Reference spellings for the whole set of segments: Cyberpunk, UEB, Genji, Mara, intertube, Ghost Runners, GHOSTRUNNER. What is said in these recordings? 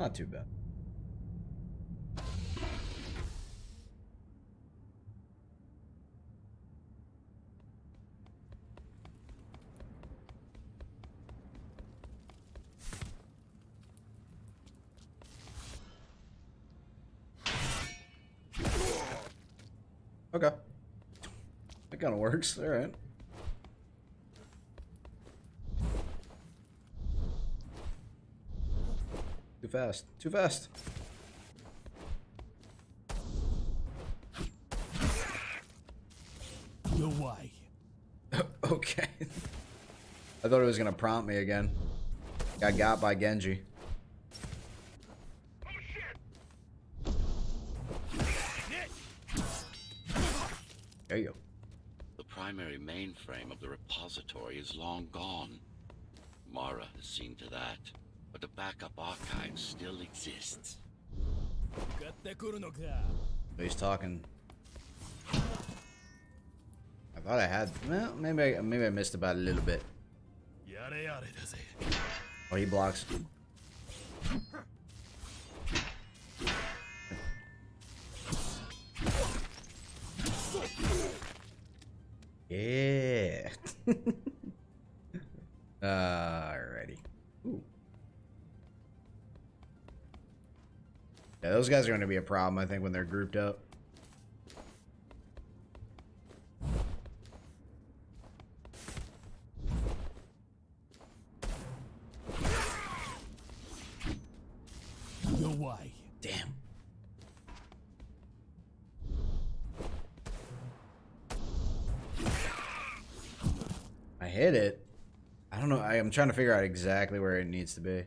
Not too bad. Okay. That kind of works. All right. Too fast. Too fast. No way. Okay. I thought it was going to prompt me again. Got by Genji. There you go. The primary mainframe of the repository is long gone. Mara has seen to that, but the backup archive still exists. He's talking. I thought I had. Well, maybe I missed about a little bit. Oh, he blocks. Yeah. Alrighty. Ooh. Yeah, those guys are going to be a problem, I think, when they're grouped up. No way. Damn. Hit it. I don't know. I'm trying to figure out exactly where it needs to be.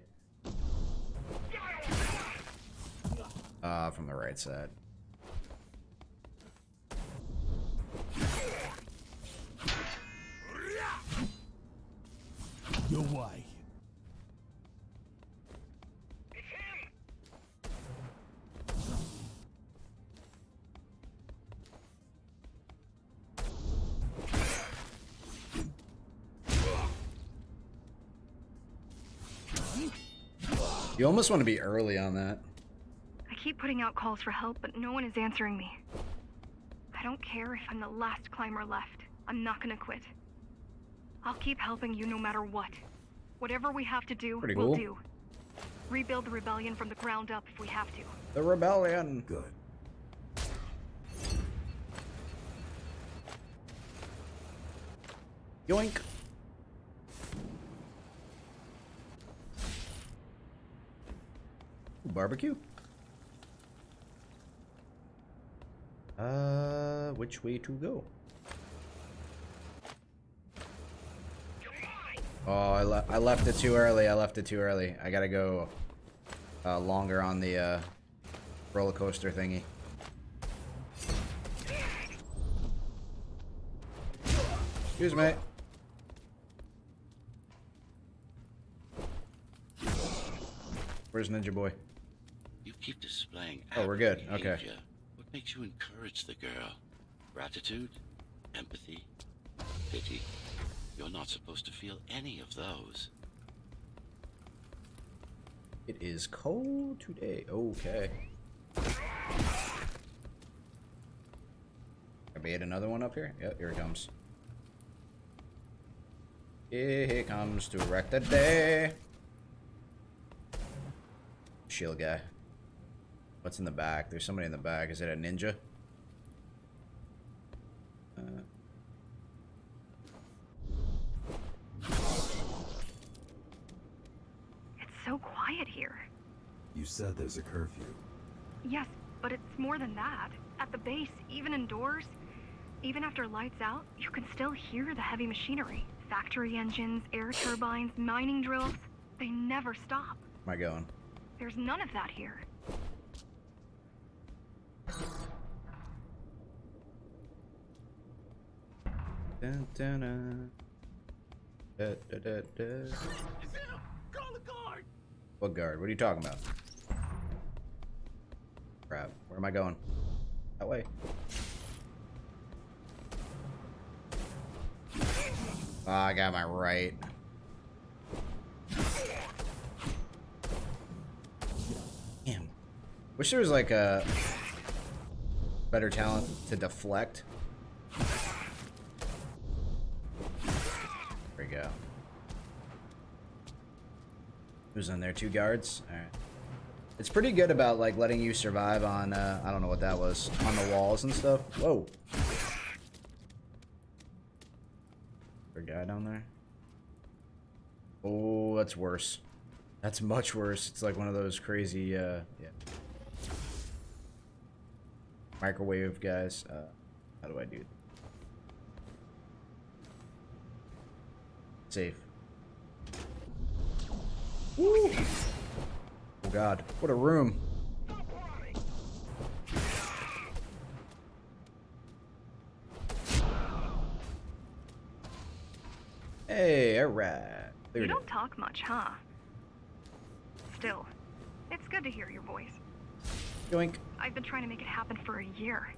From the right side. No way. You almost want to be early on that. I keep putting out calls for help, but no one is answering me. I don't care if I'm the last climber left. I'm not gonna quit. I'll keep helping you no matter what. Whatever we have to do, we'll do. Rebuild the rebellion from the ground up if we have to. The rebellion. Good. Yoink. Barbecue. Which way to go? Oh, I left it too early. I left it too early. I gotta go longer on the roller coaster thingy. Excuse me. Where's Ninja Boy? You keep displaying aberrant behavior. Okay. What makes you encourage the girl? Gratitude? Empathy? Pity? You're not supposed to feel any of those. It is cold today. Okay. I made another one up here. Yep, here it comes. Here comes to wreck the day. Shield guy. What's in the back? There's somebody in the back. Is it a ninja? It's so quiet here. You said there's a curfew. Yes, but it's more than that. At the base, even indoors, even after lights out, you can still hear the heavy machinery. Factory engines, air turbines, mining drills. They never stop. Where am I going? There's none of that here. Dun, dun, da, da, da, da. Call the guard. What guard? What are you talking about? Crap. Where am I going? That way. Oh, I got my right. Wish there was like a better talent to deflect. There we go. Who's in there? Two guards? Alright. It's pretty good about like letting you survive on I don't know what that was, on the walls and stuff. Whoa. Is there a guy down there? Oh, that's worse. That's much worse. It's like one of those crazy yeah. Microwave guys. How do I do? Safe. Woo! Oh god, what a room. Hey, alright. You don't talk much, huh? Still, it's good to hear your voice. Yoink. I've been trying to make it happen for a year.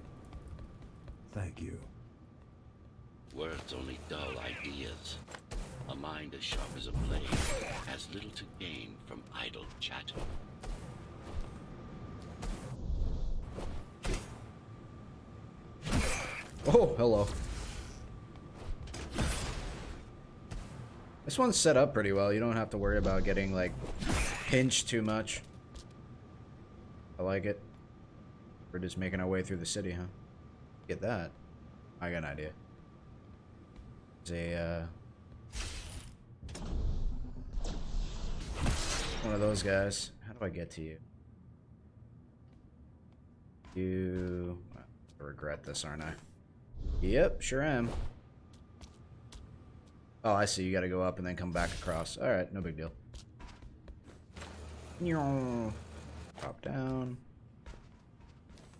Thank you. Words only dull ideas. A mind as sharp as a blade has little to gain from idle chatter. Oh, hello. This one's set up pretty well. You don't have to worry about getting, like, pinched too much. I like it. We're just making our way through the city, huh? Get that. I got an idea. There's a, one of those guys. How do I get to you? You... I regret this, aren't I? Yep, sure am. Oh, I see. You gotta go up and then come back across. Alright, no big deal. Drop down.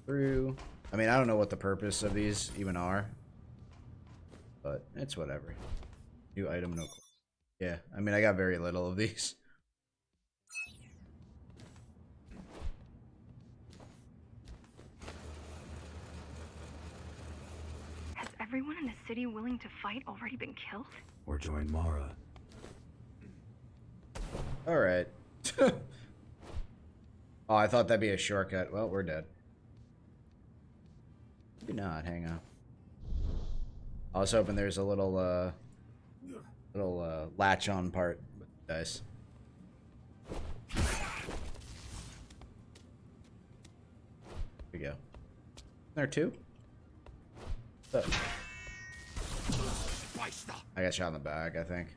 Through. I mean, I don't know what the purpose of these even are. But, it's whatever. New item, no... Yeah, I mean, I got very little of these. Has everyone in the city willing to fight already been killed? Or join Mara. Alright. Oh, I thought that'd be a shortcut. Well, we're dead. Do not hang on. I was hoping there's a little latch on part, but nice. Here we go. There too? What's up? I got shot in the back, I think.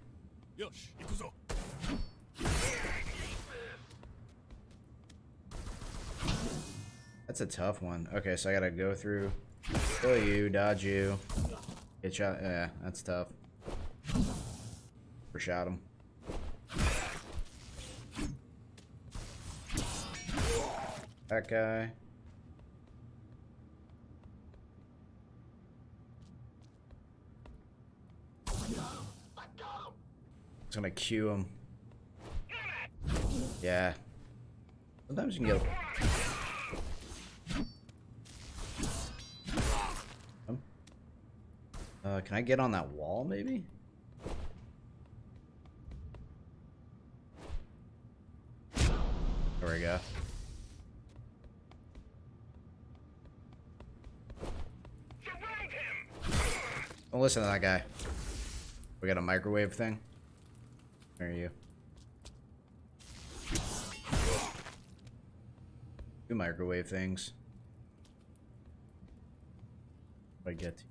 That's a tough one. Okay, so I gotta go through, kill you, dodge you, get shot. Yeah, that's tough. Overshot him. That guy. It's gonna cue him. Yeah. Sometimes you can get him. Can I get on that wall, maybe? There we go. Don't listen to that guy. We got a microwave thing. Where are you? Two microwave things. I get to you.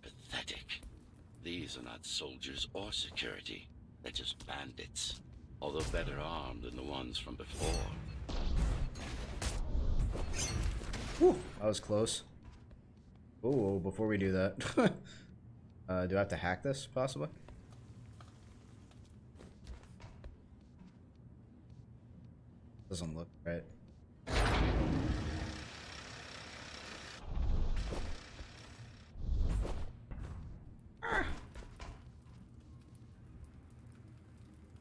Pathetic. These are not soldiers or security. They're just bandits. Although better armed than the ones from before. Whew, that was close. Oh, before we do that, do I have to hack this, possibly? Doesn't look right.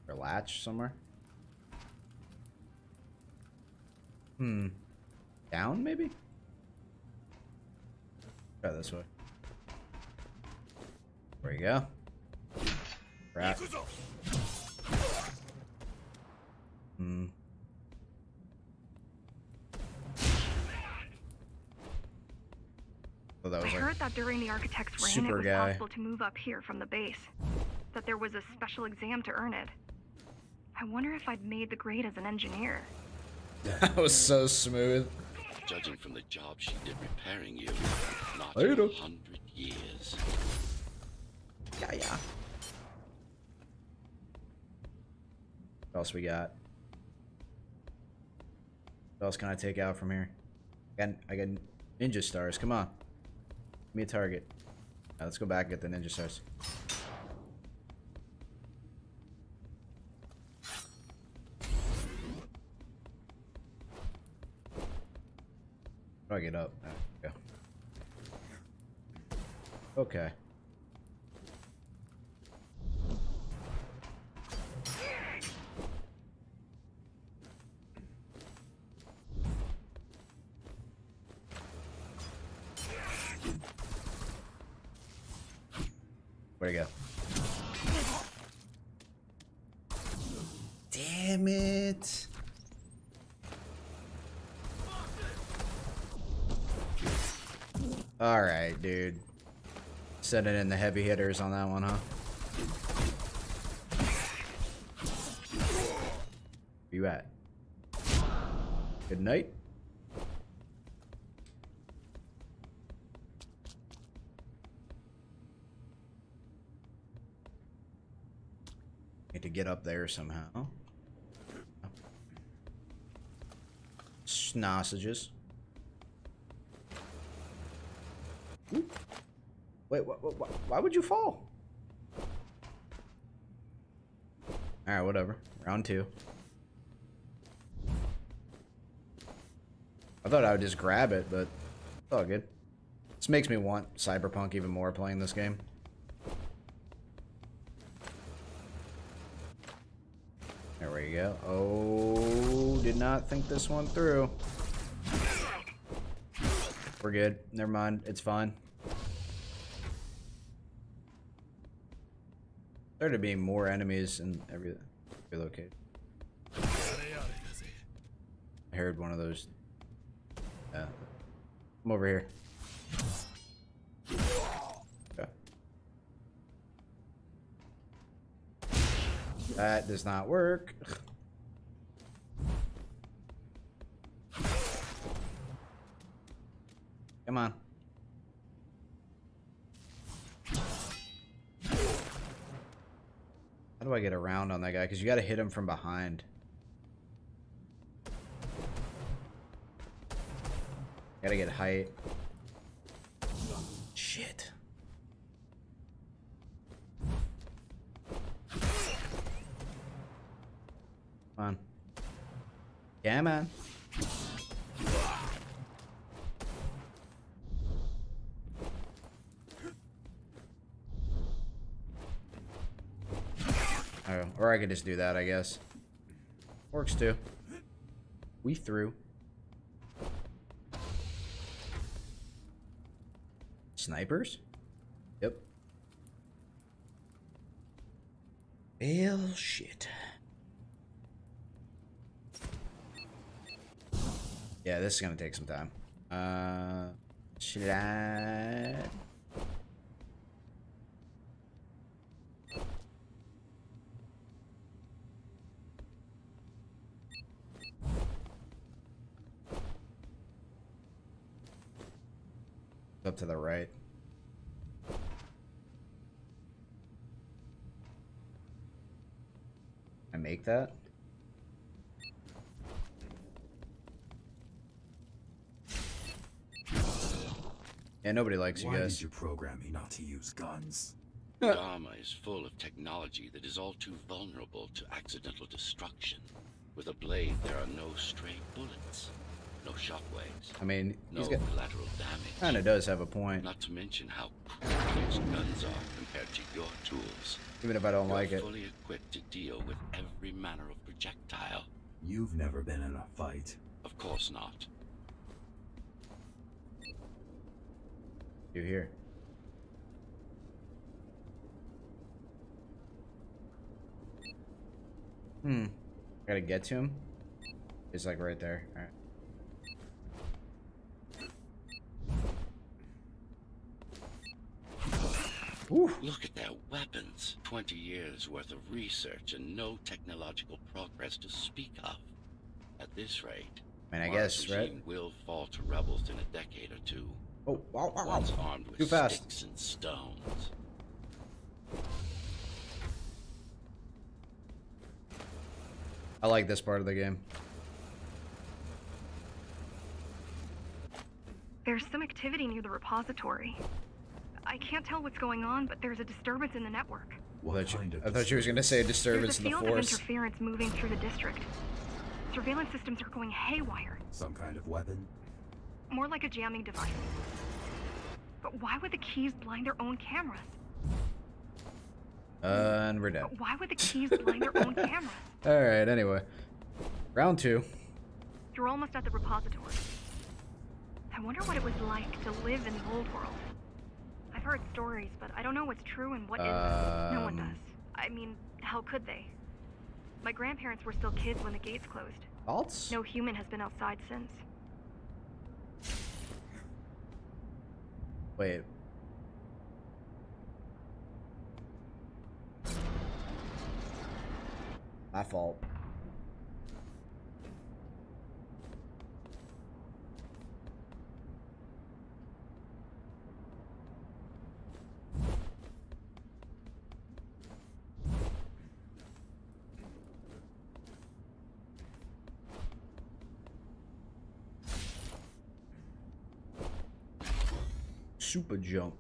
Or latch somewhere? Hmm. Down, maybe? Try this way. There we go. Crap. Oh, that was I heard that during the architect's reign, it was possible to move up here from the base. That there was a special exam to earn it. I wonder if I'd made the grade as an engineer. That was so smooth. Judging from the job she did repairing you, not 100 years. Yeah, yeah. What else we got? What else can I take out from here? I got ninja stars. Come on. Give me a target. Now, let's go back and get the ninja stars. How do I get up? There we go. Okay. Where'd it go? Damn it! All right, dude. Setting in the heavy hitters on that one, huh? Where you at? Good night. Need to get up there somehow. Snossages. Wait, why would you fall? Alright, whatever. Round two. I thought I would just grab it, but it's all good. This makes me want Cyberpunk even more playing this game. There we go. Oh, did not think this one through. We're good. Never mind. It's fine. There to be more enemies in every location. I heard one of those. I'm over here. Okay. That does not work. Come on. How do I get around on that guy? Because you got to hit him from behind. Got to get height. Shit. Come on. Yeah, man. Or I could just do that, I guess. Works too. We threw. Snipers? Yep. Well, shit. Yeah, this is gonna take some time. Should I? Up to the right. I make that? Yeah, nobody likes you guys. Why did you program me not to use guns? Dharma is full of technology that is all too vulnerable to accidental destruction. With a blade, there are no stray bullets. No shockwaves. I mean, no collateral damage. Kinda does have a point. Not to mention how cool those guns are compared to your tools. Even if I don't like it. Fully equipped to deal with every manner of projectile. You've never been in a fight. Of course not. You're here. Hmm. I gotta get to him. He's like right there. All right. Ooh. Look at their weapons. 20 years worth of research and no technological progress to speak of. At this rate, man, I guess, right? Will fall to rebels in a decade or two. Oh, wow, wow, wow. Armed with sticks and stones. I like this part of the game. There's some activity near the repository. I can't tell what's going on, but there's a disturbance in the network. Well, I thought you were going to say a disturbance in the force. There's a field of interference moving through the district. Surveillance systems are going haywire. Some kind of weapon? More like a jamming device. But why would the keys blind their own cameras? And we're dead. But why would the keys blind their own cameras? All right, anyway. Round two. You're almost at the repository. I wonder what it was like to live in the old world. I've heard stories, but I don't know what's true and what isn't. No one does. I mean, how could they? My grandparents were still kids when the gates closed. Alts? No human has been outside since. Wait. My fault. Super jump.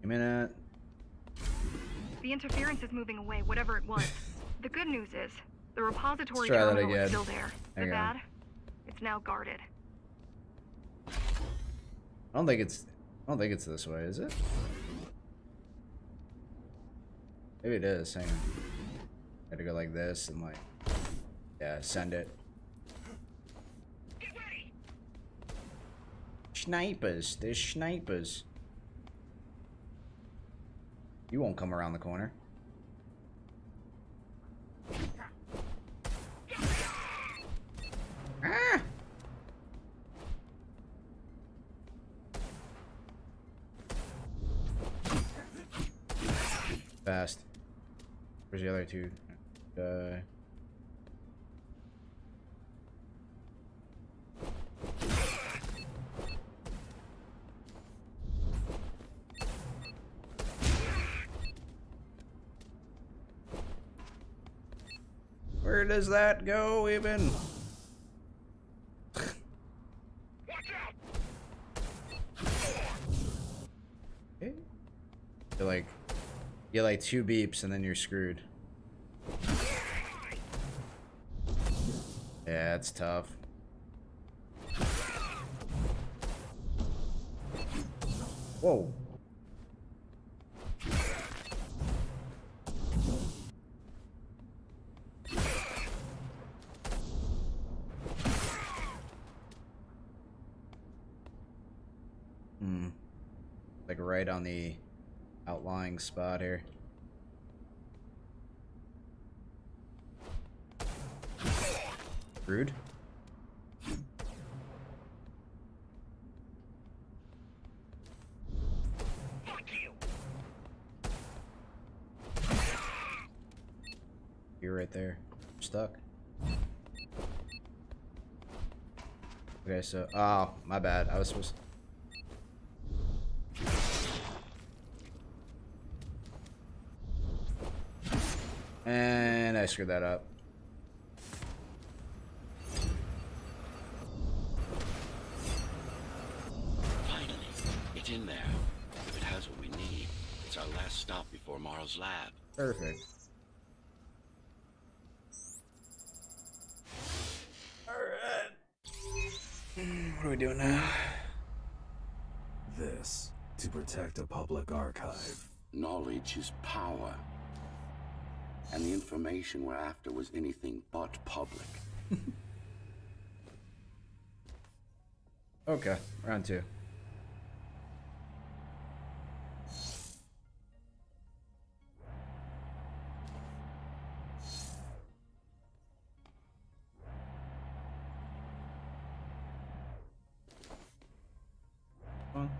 Give me that. The interference is moving away, whatever it was. The good news is the repository terminal is still there. The bad, it's now guarded. I don't think it's this way, is it? Maybe it is. Hang on. Gotta go like this and like, yeah, send it. Snipers, there's snipers. You won't come around the corner. Ah! Fast. Where's the other two? Where does that go even? Watch out. Okay. You're like two beeps and then you're screwed. Yeah, it's tough. Whoa. Right on the outlying spot here. Rude. Fuck you. You're right there. I'm stuck. Okay, so my bad. I was supposed to. And I screwed that up. Finally, it's in there. If it has what we need, it's our last stop before Mara's lab. Perfect. Alright. What are we doing now? This, to protect a public archive. Knowledge is power. And the information we're after was anything but public. Okay, round two. one?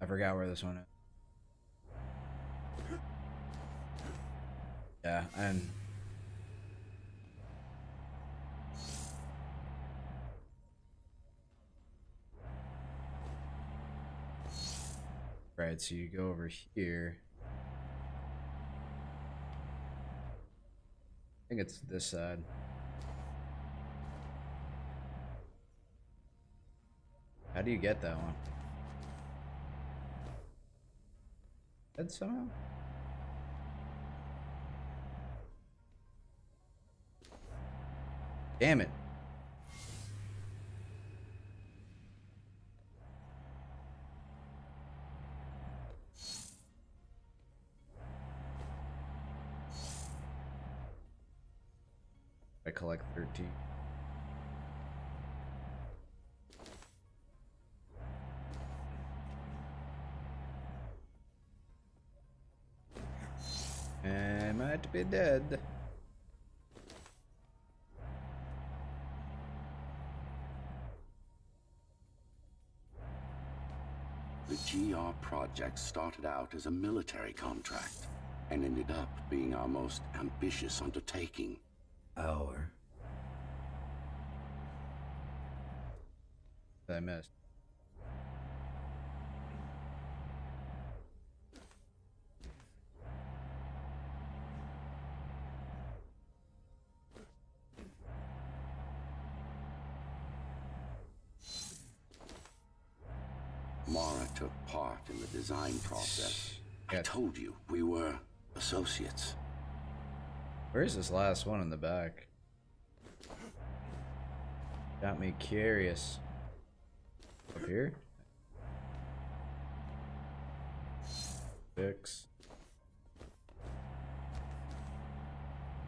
I forgot where this one is. Yeah, and right, so you go over here. I think it's this side. How do you get that one? Dead somehow? Damn it. I collect 13. I might be dead. The GR project started out as a military contract and ended up being our most ambitious undertaking. Our. I missed. Mara took part in the design process. I told you we were associates. Where is this last one in the back? Got me curious. Up here? 6.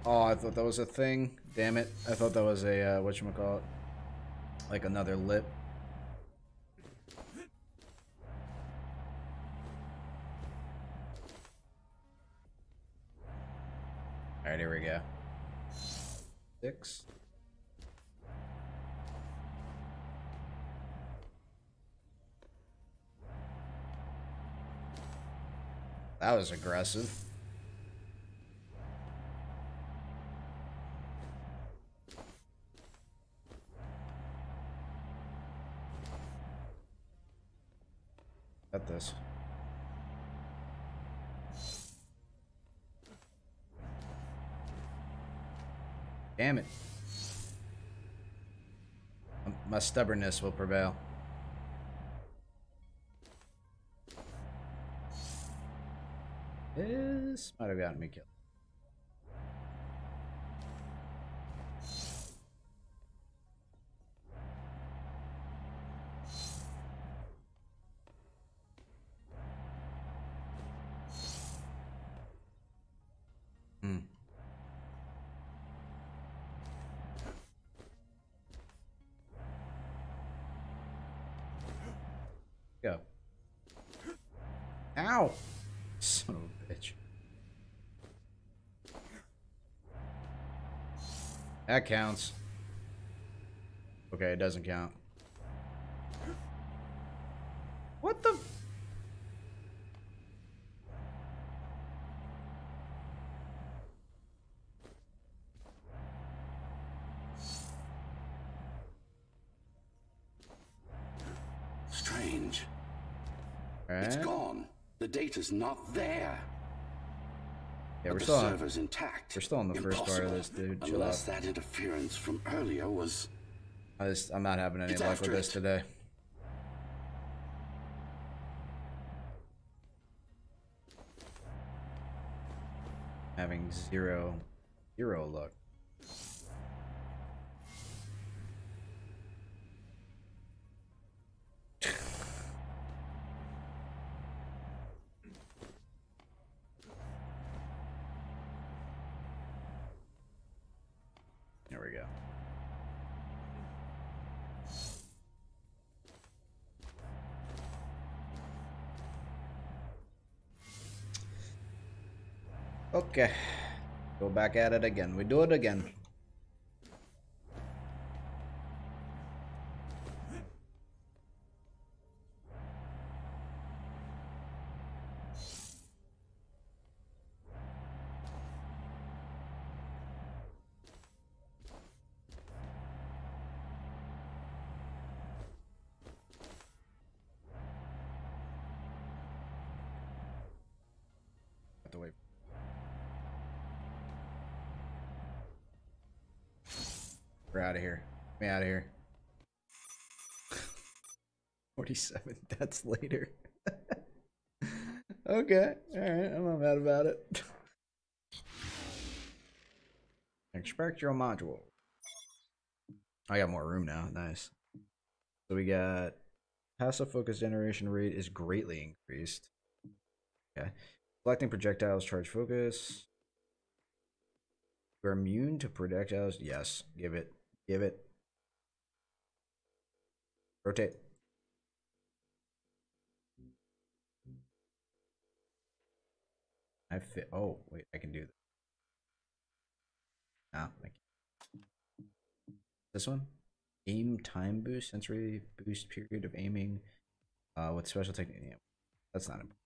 Oh, I thought that was a thing. Damn it. I thought that was a, whatchamacallit? Like another lip. Alright, here we go. 6. That was aggressive. Got this. Damn it. My stubbornness will prevail. This might have gotten me killed. Go. Ow! Son of a bitch. That counts. Okay, it doesn't count. What the? Strange. It's gone. The data's not there. Yeah, we're still on the server's intact. We're still on the first part of this, dude. Unless that interference from earlier was... I'm not having any luck with this today. Having zero luck. There we go. Okay. Go back at it again. We do it again. We're out of here. We're out of here. 47 deaths later. Okay. Alright. I'm not mad about it. Spectral module. I got more room now. Nice. So we got passive focus generation rate is greatly increased. Okay. Collecting projectiles, charge focus. We're immune to projectiles. Yes. Give it. Give it. Rotate. I fit. Oh, wait. I can do that. Ah, thank you. This one, aim time boost, sensory boost period of aiming with special technique. Yeah, that's not important.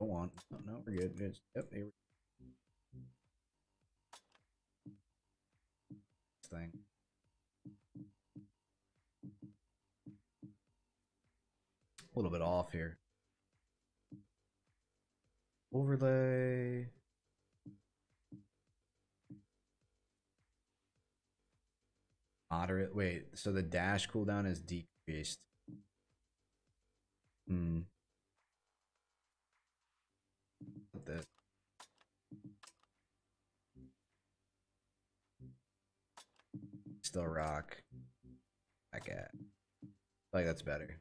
Don't want. Oh, no, we're good. It's, yep, here we go. This thing. A little bit off here. Overlay. Moderate. Wait, so the dash cooldown is decreased. Hmm. This. Still rock. I get. I feel like that's better.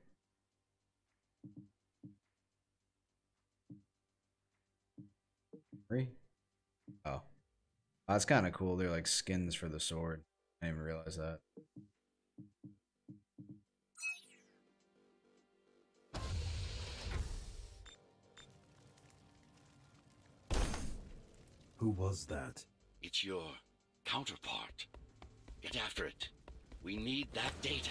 Three. Oh, that's kind of cool. They're like skins for the sword. I didn't even realize that. Who was that? It's your counterpart. Get after it. We need that data.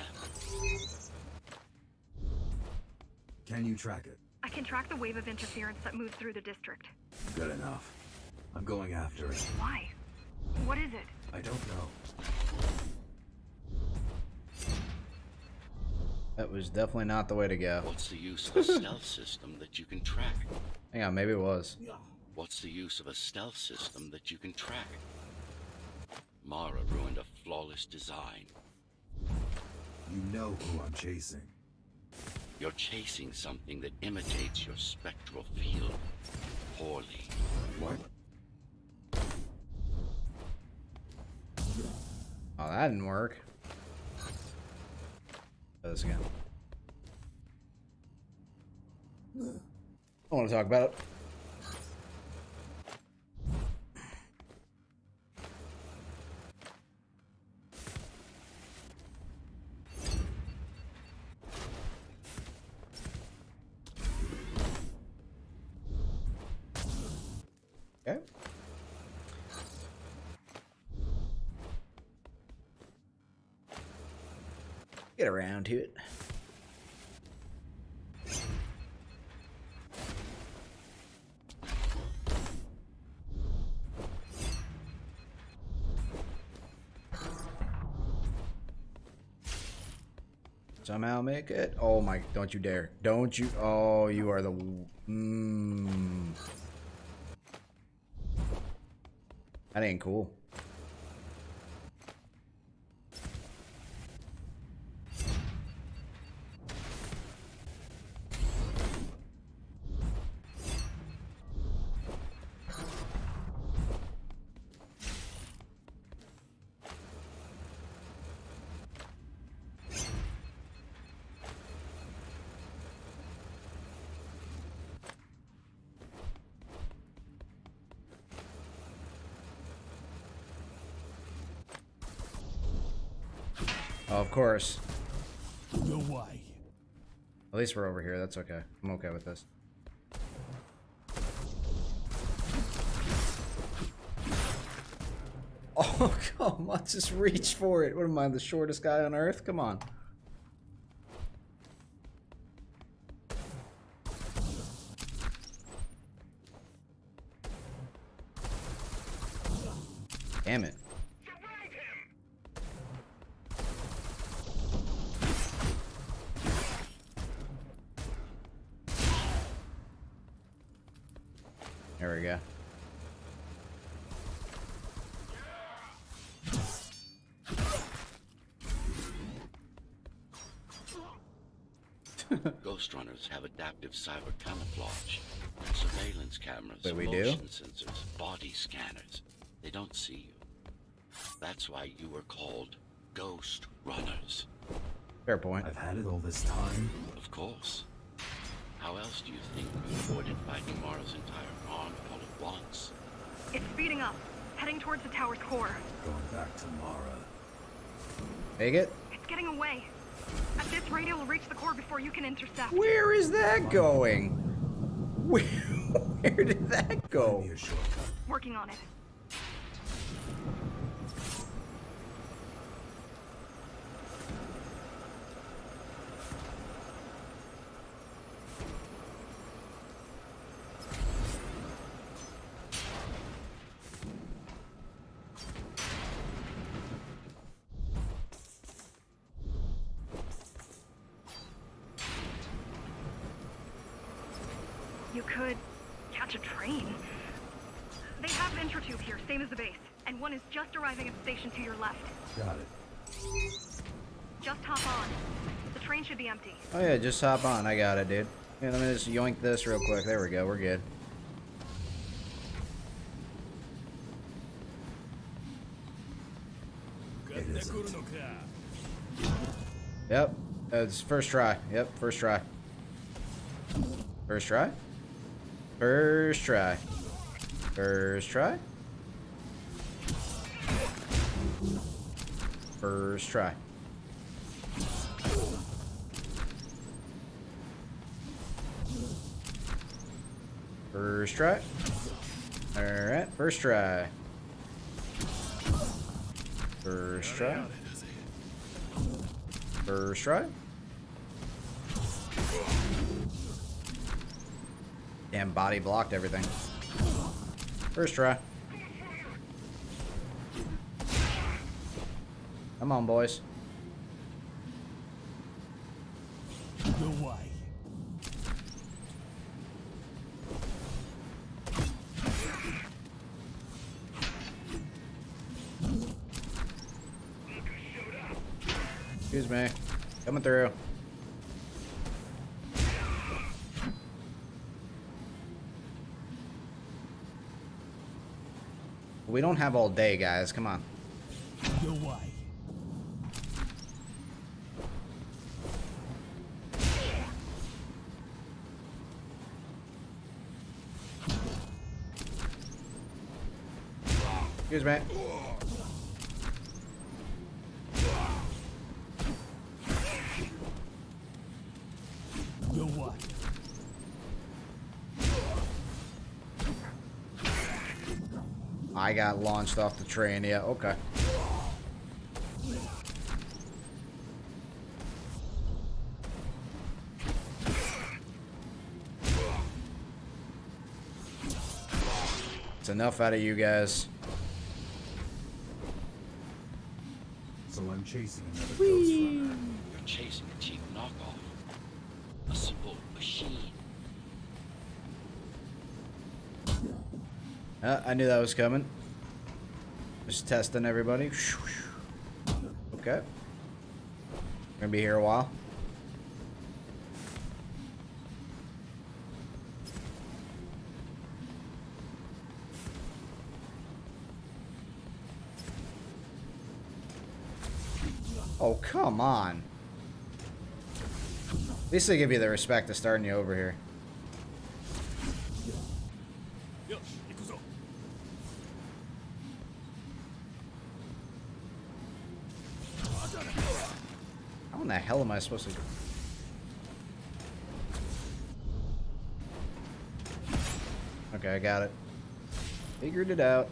Can you track it? I can track the wave of interference that moved through the district. Good enough. I'm going after it. Why? What is it? I don't know. That was definitely not the way to go. What's the use of a stealth system that you can track? Hang on, maybe it was. What's the use of a stealth system that you can track? Mara ruined a flawless design. You know who I'm chasing. You're chasing something that imitates your spectral field poorly. What? Oh, that didn't work. Try this again. I don't want to talk about it. Get around to it. Somehow make it. Oh my, don't you dare. Don't you. Oh, you are the. Mm. That ain't cool. Oh, of course. No way. At least we're over here. That's okay. I'm okay with this. Oh, come on. Just reach for it. What am I, the shortest guy on Earth? Come on. Damn it. There we go. Ghost Runners have adaptive cyber camouflage, surveillance cameras, motion sensors, body scanners. They don't see you. That's why you were called Ghost Runners. Fair point. I've had it all this time. Of course. How else do you think we avoided fighting Mara's entire arm all at once? It's speeding up, heading towards the tower's core. Going back to Mara. Take it. It's getting away. At this rate, it will reach the core before you can intercept. Where is that going? Where did that go? Working on it. You could catch a train. They have intertube here, same as the base, and one is just arriving at the station to your left. Got it. Just hop on. The train should be empty. Oh yeah, just hop on. I got it, dude. Yeah, let me just yoink this real quick. There we go. We're good. It isn't. Yep. It's first try. Yep, first try. First try. First try. First try. First try. First try. Alright, first try. First try. First try. Damn, body blocked everything. First try. Come on, boys. No way. Excuse me. Coming through. We don't have all day, guys. Come on. No way. Excuse me. No way. I got launched off the train. Yeah, okay. It's enough out of you guys. So I'm chasing another Ghost Runner. You're chasing a cheap knockoff. A simple machine. I knew that was coming. Just testing everybody. Okay. We're gonna be here a while. Oh, come on. At least they give you the respect of starting you over here. How the hell am I supposed to do? Okay, I got it. Figured it out.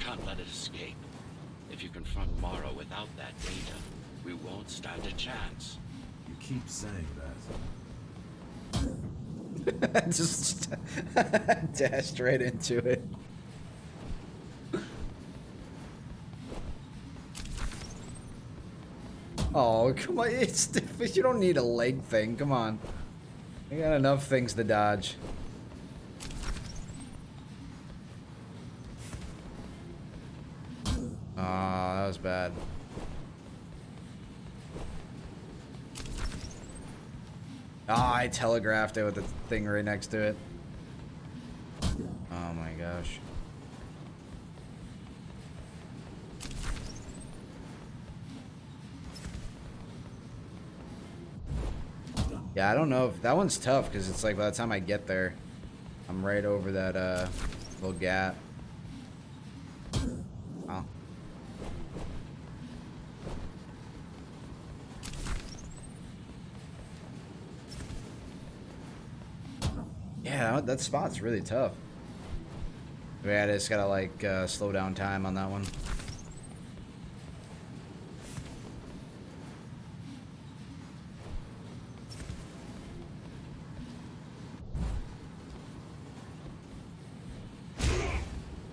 Can't let it escape. If you confront Mara without that data, we won't stand a chance. You keep saying that. Just dashed right into it. Oh, come on, you don't need a leg thing, come on. I got enough things to dodge. Oh, that was bad. Ah, I telegraphed it with the thing right next to it. Oh my gosh. Yeah, I don't know if that one's tough because it's like by the time I get there, I'm right over that little gap. Oh. Yeah, that spot's really tough. Yeah, I just gotta like slow down time on that one.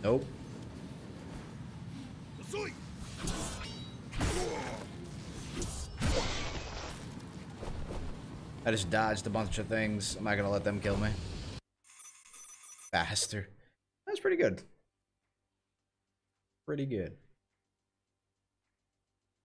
Nope. I just dodged a bunch of things. I'm not gonna let them kill me. Faster. That's pretty good. Pretty good.